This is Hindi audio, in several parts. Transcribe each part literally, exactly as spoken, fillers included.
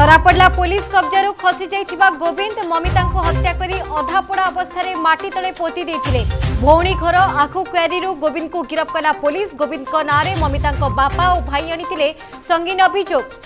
धरापड़ा पुलिस कब्जारू खसी जाइथिबा गोविंद ममिता को हत्या करी अधापड़ा अवस्था रे माटी तले पोती देथिले। भौणी घर आखु क्वारी गोविंद को गिरफ्त कला पुलिस। गोविंद को नारे ममिता को बापा और भाई आनीथिले संगीन अभियोग।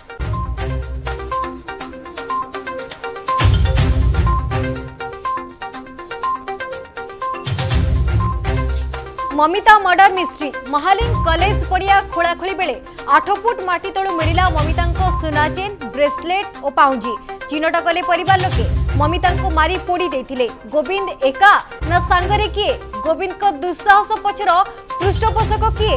Mamita murder mystery. Mahaling college पड़िया खोलाखोली बेले आठ फुट माटी तलू मिला ममिता सुना चेन, ब्रेसलेट और पाउंजी। चिन्हट कले परिवार लोके। ममिता को मारी पोड़ी देथिले। गोविंद एका ना सांगरे किए? गोविंद को दुस्साहस पछर पृष्ठपोषक किए?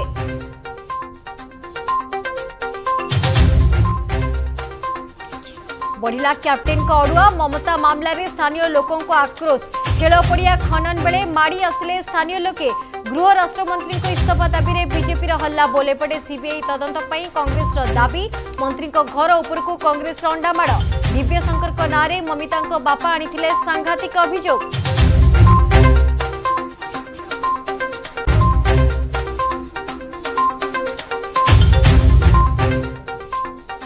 बढ़िला कैप्टेन का अड़ुआ। ममता मामला रे स्थानीय लोकों को आक्रोश। खेल पड़िया खनन बेले माड़ी आसिले स्थानीय लोके। गृह राष्ट्रमंत्री को इस्तीफा दाबी बीजेपी हल्ला बोले पड़े। सीबीआई तदंत पर कांग्रेस दाबी। मंत्री घर उपर को कांग्रेस अंडामाड़। दिव्यशंकर नारे ममिता बापा आनीथिले सांघातिक अभियोग।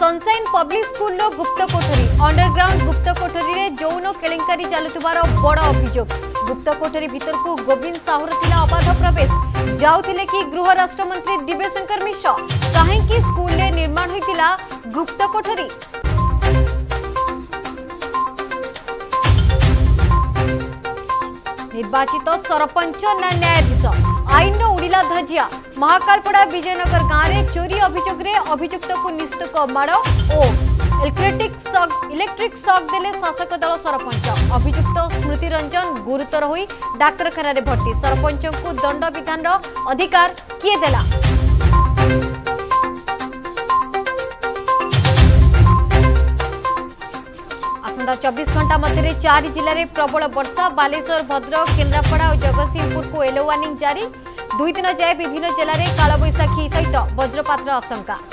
सनसाइन पब्लिक स्कूल गुप्त कोठरी अंडरग्राउंड गुप्त कोठरी रे जौन केलेंकारी चलुवार बड़ अभियोग। गुप्त कोठरी भीतर को गोविंद साहू थिला अबाध प्रवेश। जाउथिले कि गृह राष्ट्रमंत्री दिव्यशंकर मिश्रा। काहेकि स्कूल रे निर्माण होइतिला गुप्त कोठरी। निर्वाचित सरपंच ना न्यायाधीश आईन रो उड़िला धजिया। महाकालपड़ा विजयनगर गांव रे चोरी अभियोग रे अभियुक्त को निस्तुक माड़ और इलेक्ट्रिक शॉक इलेक्ट्रिक शॉक देले शासक दल सरपंच। अभियुक्त स्मृति रंजन गुरुतर हुई डाक्तखाना भर्ती। सरपंच को दंड विधान अधिकार किए देला? आसंदा चौबीस घंटा मध्य चार जिले में प्रबल वर्षा। बालेश्वर, भद्रक, केन्द्रापड़ा और जगत सिंहपुर को येलो वार्निंग जारी। दुई दिन जाए विभिन्न जिले में कालबैशाखी सहित वज्रपात आशंका।